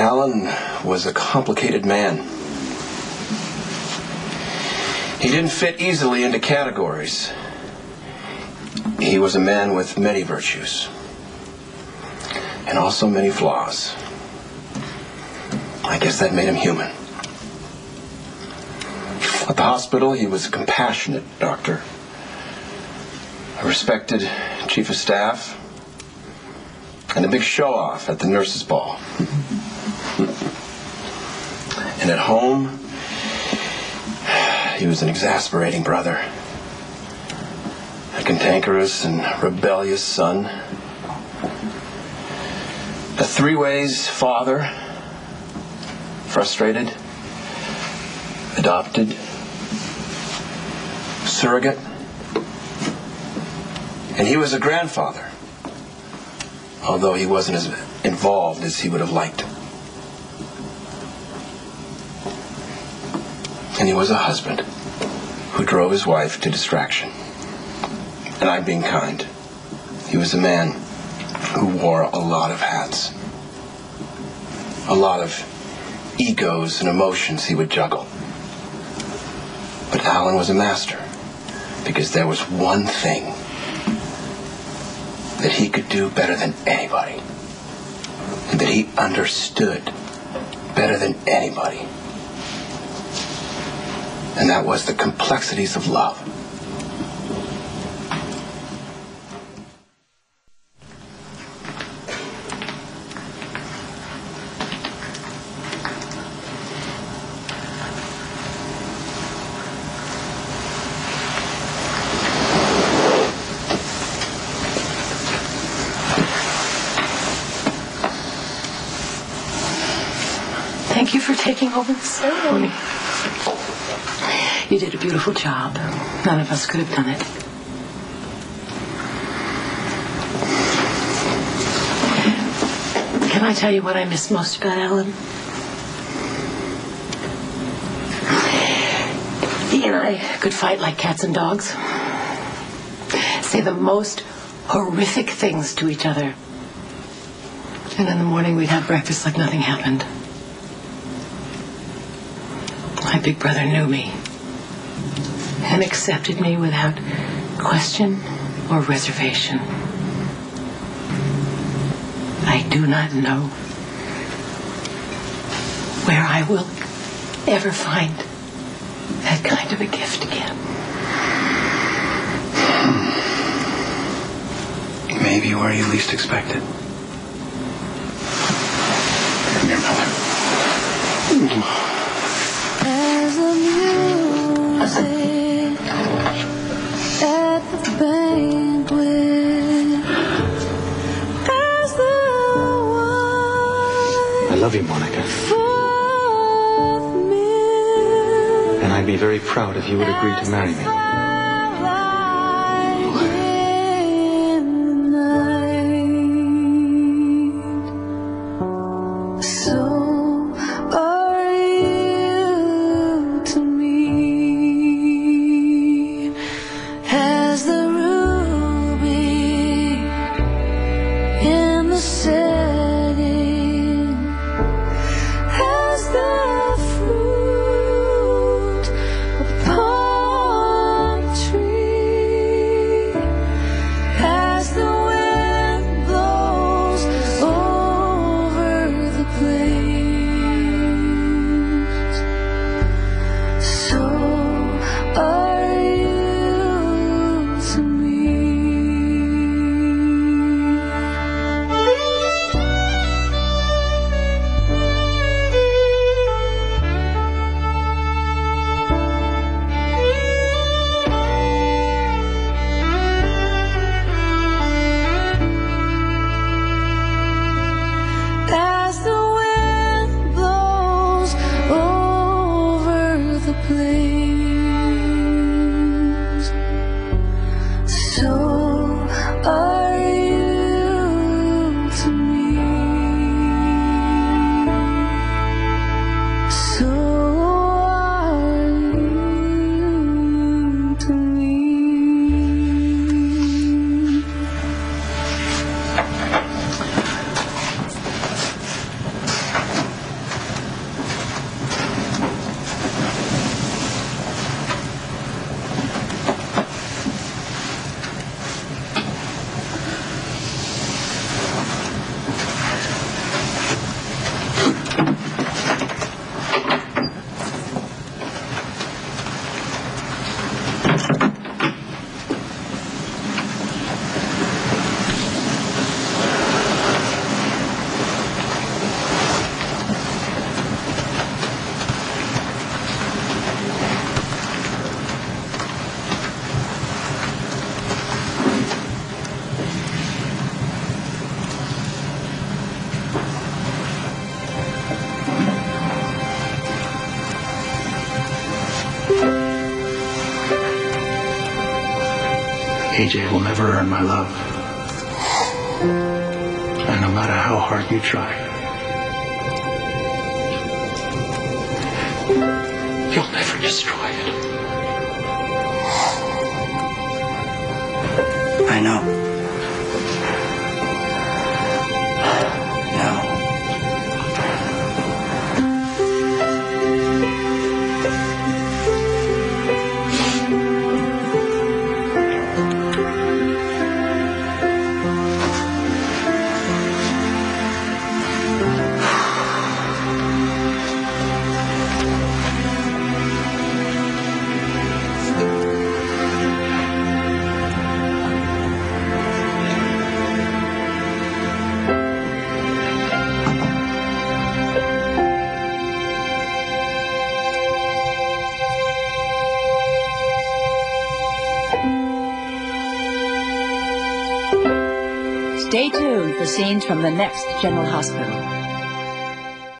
Alan was a complicated man. He didn't fit easily into categories. He was a man with many virtues and also many flaws. I guess that made him human. At the hospital, he was a compassionate doctor, a respected chief of staff, and a big show-off at the nurses' ball. And at home, he was an exasperating brother, a cantankerous and rebellious son, a three-ways father, frustrated, adopted, surrogate, and he was a grandfather, although he wasn't as involved as he would have liked. And he was a husband who drove his wife to distraction. And I'm being kind. He was a man who wore a lot of hats, a lot of egos and emotions he would juggle. But Alan was a master, because there was one thing that he could do better than anybody, and that he understood better than anybody. And that was the complexities of love. Thank you for taking over the ceremony. You did a beautiful job. None of us could have done it. Can I tell you what I miss most about Alan? He and I could fight like cats and dogs, say the most horrific things to each other, and in the morning we'd have breakfast like nothing happened. My big brother knew me and accepted me without question or reservation. I do not know where I will ever find that kind of a gift again. Maybe where you least expect it. From your mother. I love you, Monica. And I'd be very proud if you would agree to marry me. KJ will never earn my love. And no matter how hard you try, you'll never destroy it. I know. No. Stay tuned for scenes from the next General Hospital.